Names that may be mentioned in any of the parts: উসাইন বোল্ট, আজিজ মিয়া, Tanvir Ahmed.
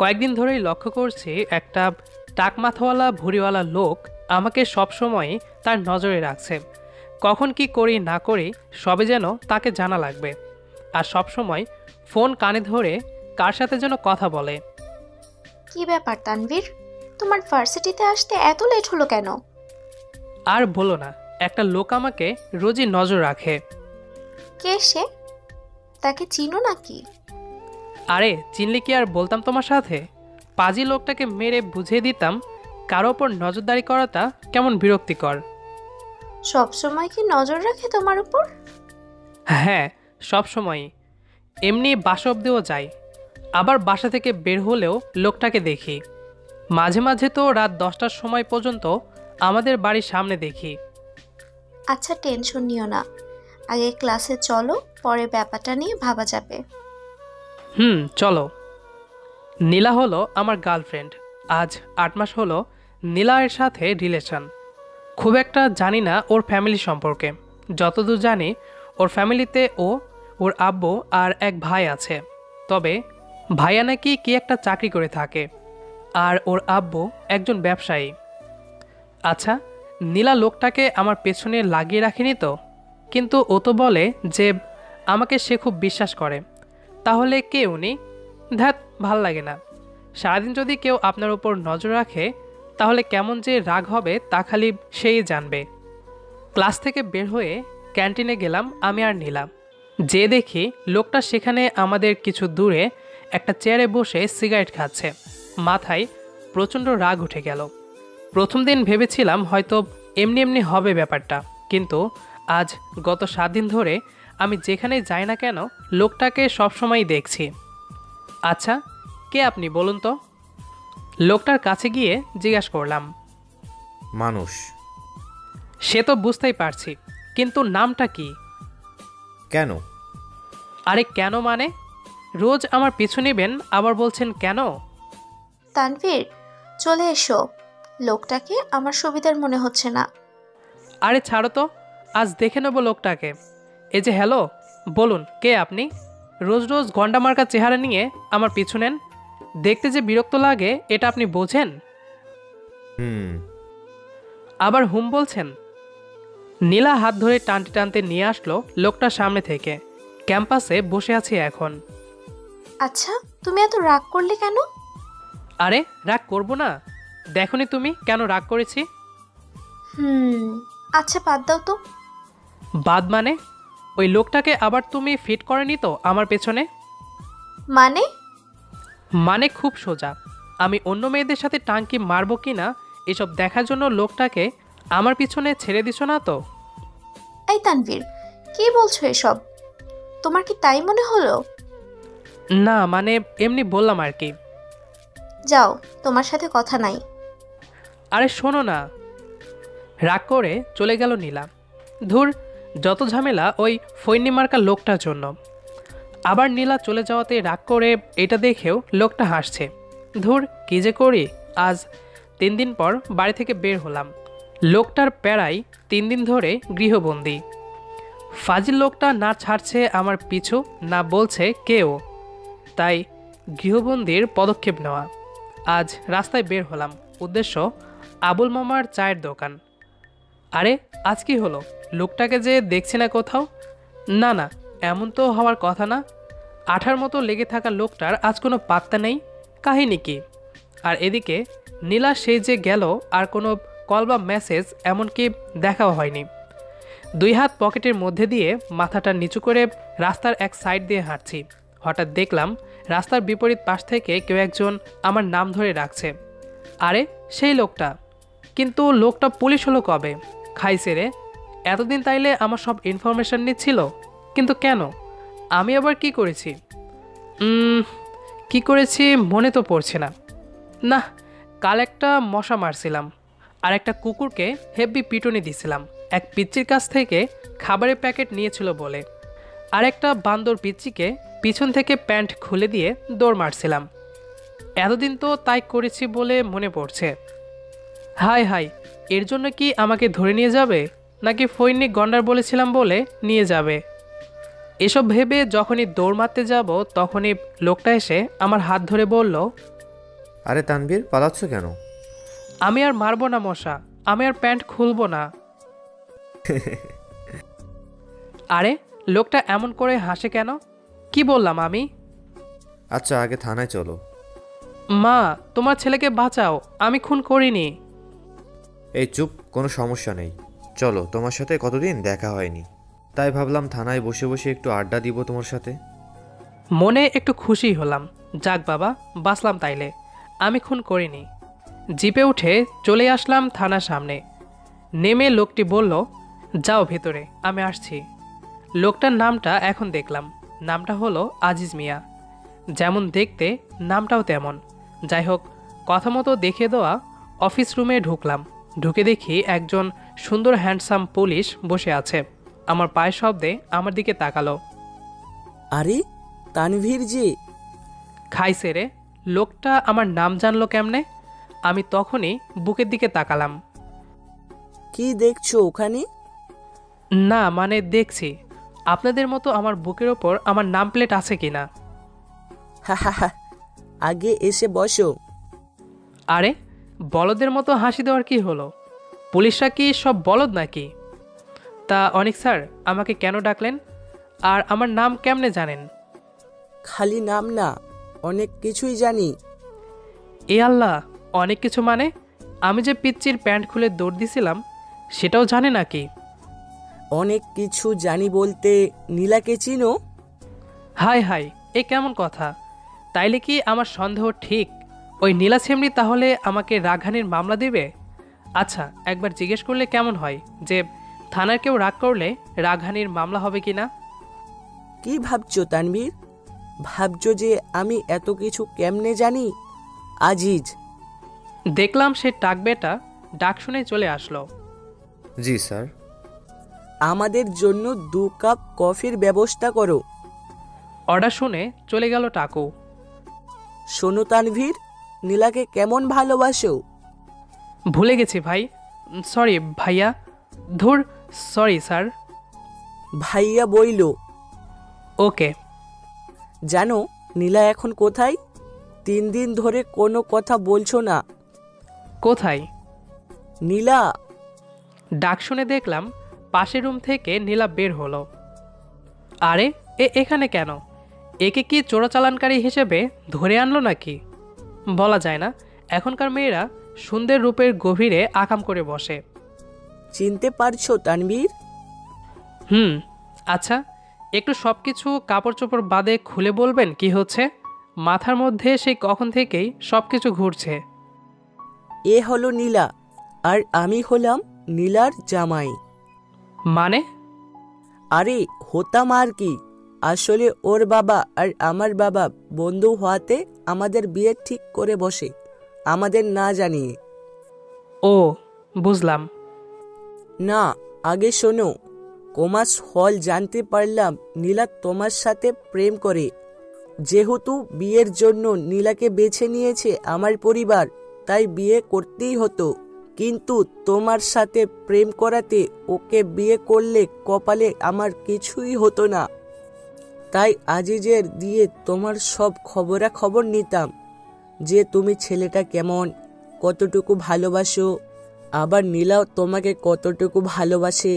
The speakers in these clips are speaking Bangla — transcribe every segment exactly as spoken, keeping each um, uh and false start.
কয়েকদিন ধরেই লক্ষ্য করছি একটা টাক মাথাওয়ালা ভুঁড়িওয়ালা লোক আমাকে সবসময় তার নজরে রাখছে। কখন কি করি না করি সবে যেন তাকে জানা লাগবে, আর সবসময় ফোন কানে ধরে কার সাথে যেন কথা বলে। কি ব্যাপার তানভীর, তোমার ভার্সিটিতে আসতে এত লেট হলো কেন? আর বলো না, একটা লোক আমাকে রোজই নজর রাখে। কে সে? তাকে চিনো নাকি? আরে চিনলে কি আর বলতাম তোমার সাথে? পাজি লোকটাকে মেরে বুঝিয়ে দিতাম কারো ওপর নজরদারি করাটা কেমন বিরক্তিকর। সবসময় কি নজর রাখে তোমার উপর? হ্যাঁ সবসময়, এমনি বাসা অবধিও যাই, আবার বাসা থেকে বের হলেও লোকটাকে দেখি। মাঝে মাঝে তো রাত দশটার সময় পর্যন্ত আমাদের বাড়ির সামনে দেখি। আচ্ছা টেনশন নিও না, আগে ক্লাসে চলো, পরে ব্যাপারটা নিয়ে ভাবা যাবে। হুম চলো। নীলা হলো আমার গার্লফ্রেন্ড। আজ আট মাস হলো নীলা এর সাথে রিলেশন। খুব একটা জানি না ওর ফ্যামিলি সম্পর্কে, যতদূর জানি ওর ফ্যামিলিতে ও, ওর আব্বু আর এক ভাই আছে। তবে ভাইয়া নাকি কি একটা চাকরি করে থাকে, আর ওর আব্বু একজন ব্যবসায়ী। আচ্ছা নীলা লোকটাকে আমার পেছনে লাগিয়ে রাখেনি তো? কিন্তু ও তো বলে যে আমাকে সে খুব বিশ্বাস করে। তাহলে কে উনি? ধ্যাত ভাল লাগে না। সারাদিন যদি কেউ আপনার উপর নজর রাখে তাহলে কেমন যে রাগ হবে তা খালি সেই জানবে। ক্লাস থেকে বের হয়ে ক্যান্টিনে গেলাম আমি আর নীলা। যে দেখি লোকটা সেখানে আমাদের কিছু দূরে একটা চেয়ারে বসে সিগারেট খাচ্ছে। মাথায় প্রচণ্ড রাগ উঠে গেল। প্রথম দিন ভেবেছিলাম হয়তো এমনি এমনি হবে ব্যাপারটা, কিন্তু আজ গত সাত দিন ধরে আমি যেখানে যাই না কেন লোকটাকে সবসময় দেখছি। আচ্ছা কে আপনি বলুন তো? লোকটার কাছে গিয়ে জিজ্ঞাসা করলাম। মানুষ? সে তো বুঝতেই পারছি, কিন্তু নামটা কি? কেন? আরে কেন মানে? রোজ আমার পিছু নেবেন, আবার বলছেন কেন? তানভীর চলে এসো, লোকটাকে আমার সুবিধার মনে হচ্ছে না। আরে ছাড়ো তো, আজ দেখে নেব লোকটাকে। এই যে হ্যালো, বলুন কে আপনি? রোজ রোজ গন্ডা মার্কা চেহারা নিয়ে আমার পিছু নেন, দেখতে যে বিরক্ত লাগে এটা আপনি বোঝেন? হুম। আবার হুম বলছেন? নীলা হাত ধরে টানতে টানতে নিয়ে আসলো লোকটার সামনে থেকে। ক্যাম্পাসে বসে আছি এখন। আচ্ছা তুমি এত রাগ করলে কেন? আরে রাগ করবো না, দেখোনি তুমি কেন রাগ করেছি? হুম আচ্ছা বাদ দাও তো। বাদ মানে? ওই লোকটাকে আবার তুমি ফিট করেনি তো আমার পেছনে? মানে? মানে খুব সোজা, আমি অন্য মেয়েদের সাথে টাঙ্কি মারবো কিনা এসব দেখার জন্য লোকটাকে আমার পিছনে ছেড়ে দিছো না তো? এই তানভীর কি বলছো এসব? তোমার কি তাই মনে হলো? না মানে এমনি বললাম আর কি। যাও, তোমার সাথে কথা নাই। আরে শোনো না। রাগ করে চলে গেল নীলা। ধুর যত ঝামেলা ওই ফৈনি মার্কা লোকটার জন্য। আবার নীলা চলে যাওয়াতে রাগ করে এটা দেখেও লোকটা হাসছে। ধুর কি যে করি। আজ তিন দিন পর বাড়ি থেকে বের হলাম। লোকটার প্যারায় তিন দিন ধরে গৃহবন্দী। ফাজিল লোকটা না ছাড়ছে আমার পিছু, না বলছে কেউ, তাই গৃহবন্দীর পদক্ষেপ নেওয়া। আজ রাস্তায় বের হলাম, উদ্দেশ্য আবুল মামার চায়ের দোকান। আরে আজ কি হলো? লোকটাকে যে দেখছি না কোথাও। না না এমন তো হওয়ার কথা না। আঠার মতো লেগে থাকা লোকটার আজ কোনো পাত্তা নেই, কাহিনী কি? আর এদিকে নীলা সে যে গেল আর কোনো কল বা মেসেজ এমনকি দেখাও হয়নি। দুই হাত পকেটের মধ্যে দিয়ে মাথাটা নিচু করে রাস্তার এক সাইড দিয়ে হাঁটছি। হঠাৎ দেখলাম রাস্তার বিপরীত পাশ থেকে কেউ একজন আমার নাম ধরে ডাকছে। আরে সেই লোকটা। কিন্তু লোকটা পুলিশ হলো কবে? খাইছে রে। এতদিন তাইলে আমার সব ইনফরমেশান নিচ্ছিল, কিন্তু কেন? আমি আবার কি করেছি? কি করেছি মনে তো পড়ছে না। না কাল একটা মশা মারছিলাম, আর একটা কুকুরকে হেব্বি পিটুনি দিয়েছিলাম এক পিচ্চির কাছ থেকে খাবারের প্যাকেট নিয়েছিল বলে। আর একটা বান্দর পিচ্চিকে পিছন থেকে প্যান্ট খুলে দিয়ে দৌড় মারছিলাম। এতদিন তো তাই করেছি বলে মনে পড়ছে। হাই হাই, এর জন্য কি আমাকে ধরে নিয়ে যাবে, নাকি ফৈনি গন্ডার বলেছিলাম বলে নিয়ে যাবে? এসব ভেবে যখনই দৌড় মারতে যাব তখনই লোকটা এসে আমার হাত ধরে বলল, अरे तानवीर पालाচ্ছ কেন? আমি আর মারবো না মশা, আমি আর প্যান্ট খুলবো না। আরে লোকটা এমন করে হাসে কেন? কি বললাম আমি? আচ্ছা আগে থানায় চলো। মা তোমার ছেলেকে বাঁচাও, আমি খুন করিনি। এই চুপ, কোনো সমস্যা নেই। চলো, তোমার সাথে কতদিন দেখা হয়নি, তাই ভাবলাম থানায় বসে বসে একটু আড্ডা দিব তোমার সাথে। মনে একটু খুশি হলাম, যাক বাবা বাঁচলাম, তাইলে আমি খুন করিনি। জিপে উঠে চলে আসলাম থানার সামনে। নেমে লোকটি বলল, যাও ভেতরে আমি আসছি। লোকটার নামটা এখন দেখলাম, নামটা হলো আজিজ মিয়া। যেমন দেখতে নামটাও তেমন। যাই হোক, কথা মতো দেখে দেওয়া অফিস রুমে ঢুকলাম। ঢুকে দেখি একজন সুন্দর হ্যান্ডসাম পুলিশ বসে আছে। আমার পায়ের শব্দে আমার দিকে তাকালো। আরে তানভীর জি। খাইছে রে, লোকটা আমার নাম জানলো কেমনে? আমি তখনই বুকের দিকে তাকালাম। কি দেখছো ওখানে? না মানে দেখছি আপনাদের মতো আমার বুকের ওপর আমার নাম প্লেট আছে কিনা। আগে এসে বসো। আরে বলদের মতো হাসি দেওয়ার কি হলো? পুলিশরা কি সব বলদ নাকি? তা অনিক স্যার আমাকে কেন ডাকলেন, আর আমার নাম কেমনে জানেন? খালি নাম না, অনেক কিছুই জানি। এ আল্লাহ, অনেক কিছু মানে? আমি যে পিচ্চির প্যান্ট খুলে দৌড় দিছিলাম সেটাও জানে নাকি? অনেক কিছু জানি বলতে নীলাকে চিনো? হাই হাই, এ কেমন কথা! তাইলে কি আমার সন্দেহ ঠিক? ওই নীলা সেমনি তাহলে আমাকে রাগহানির মামলা দেবে? আচ্ছা একবার জিজ্ঞেস করলে কেমন হয় যে থানার কেউ রাগ করলে রাগহানির মামলা হবে কি না? কি ভাবছো তানভীর? ভাবছো যে আমি এত কিছু কেমনে জানি? আজিজ দেখলাম সে টাকবেটা ডাক শুনে চলে আসলো। জি স্যার। আমাদের জন্য দু কাপ কফির ব্যবস্থা করো। অর্ডার শুনে চলে গেল টাকু। শোনো তানভীর, নীলাকে কেমন ভালোবাসো? ভুলে গেছি ভাই, সরি ভাইয়া। ধুর, সরি স্যার। ভাইয়া বইলো। ওকে। জানো নীলা এখন কোথায়? তিন দিন ধরে কোনো কথা বলছো না। কোথায় নীলা? ডাক শুনে দেখলাম পাশের রুম থেকে নীলা বের হলো। আরে এ এখানে কেন? একে কি চোরাচালানকারী হিসেবে ধরে আনলো নাকি? বলা যায় না, এখনকার মেয়েরা সুন্দর রূপের গভীরে আকাম করে বসে। চিনতে পারছো তানভীর? হুম। আচ্ছা একটু সব কিছু কাপড় চোপড় বাদে খুলে বলবেন কি হচ্ছে? মাথার মধ্যে সেই কখন থেকেই সব কিছু ঘুরছে। এ হলো নীলা, আর আমি হলাম নীলার জামাই। মানে? আরে হতাম আর কি, আসলে ওর বাবা আর আমার বাবা বন্ধু হওয়াতে আমাদের বিয়ে ঠিক করে বসে, আমাদের না জানিয়ে। ও বুঝলাম। না আগে শোনো, কমার্স হল জানতে পারলাম নীলা তোমার সাথে প্রেম করে। যেহেতু বিয়ের জন্য নীলাকে বেছে নিয়েছে আমার পরিবার, তাই বিয়ে করতেই হতো। কিন্তু তোমার সাথে প্রেম করাতে ওকে বিয়ে করলে কপালে আমার কিছুই হতো না, তাই আজিজের দিয়ে তোমার সব খবরাখবর নিতাম, যে তুমি ছেলেটা কেমন, কতটুকু ভালোবাসো, আবার নীলাও তোমাকে কতটুকু ভালোবাসে,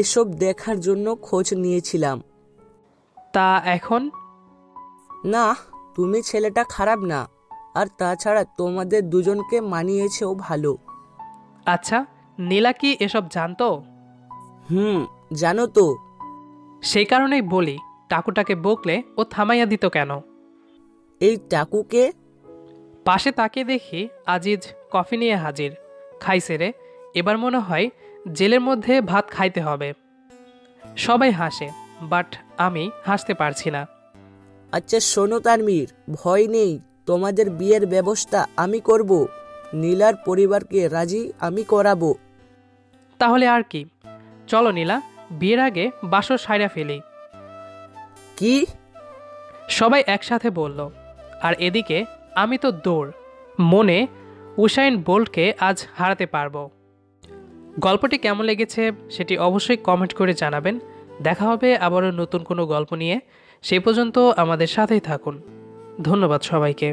এসব দেখার জন্য খোঁজ নিয়েছিলাম। তা এখন? না তুমি ছেলেটা খারাপ না, আর তাছাড়া তোমাদের দুজনকে মানিয়েছেও ভালো। আচ্ছা নীলা কি এসব জানতো? হুম জানো তো। সেই কারণেই বলি টাকুটাকে বকলে ও থামাইয়া দিত কেন? এই টাকুকে? পাশে তাকে দেখি আজিজ কফি নিয়ে হাজির। খাইছে রে, এবার মনে হয় জেলের মধ্যে ভাত খাইতে হবে। সবাই হাসে, বাট আমি হাসতে পারছি না। আচ্ছা শোনো তানভীর, ভয় নেই, তোমাদের বিয়ের ব্যবস্থা আমি করব, নীলার পরিবারকে রাজি আমি করাবো। তাহলে আর কি, চলো নীলা বিয়ের আগে বাসর সাইরা ফেলি। কি? সবাই একসাথে বলল। আর এদিকে আমি তো দৌড়, মনে উসাইন বোল্টকে আজ হারাতে পারবো। গল্পটি কেমন লেগেছে সেটি অবশ্যই কমেন্ট করে জানাবেন। দেখা হবে আবারও নতুন কোনো গল্প নিয়ে, সেই পর্যন্ত আমাদের সাথেই থাকুন। ধন্যবাদ সবাইকে।